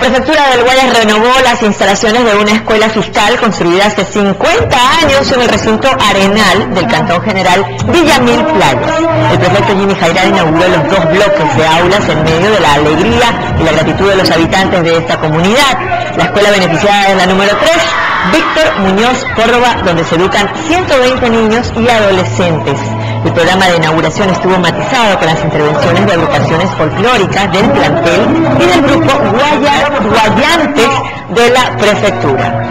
La Prefectura del Guayas renovó las instalaciones de una escuela fiscal construida hace 50 años en el recinto Arenal del Cantón General Villamil Playas. El prefecto Jimmy Jairala inauguró los dos bloques de aulas en medio de la alegría y la gratitud de los habitantes de esta comunidad. La escuela beneficiada es la número 3, Víctor Muñoz Córdoba, donde se educan 120 niños y adolescentes. El programa de inauguración estuvo matizado con las intervenciones de agrupaciones folclóricas del plantel y del grupo Guayantes de la Prefectura.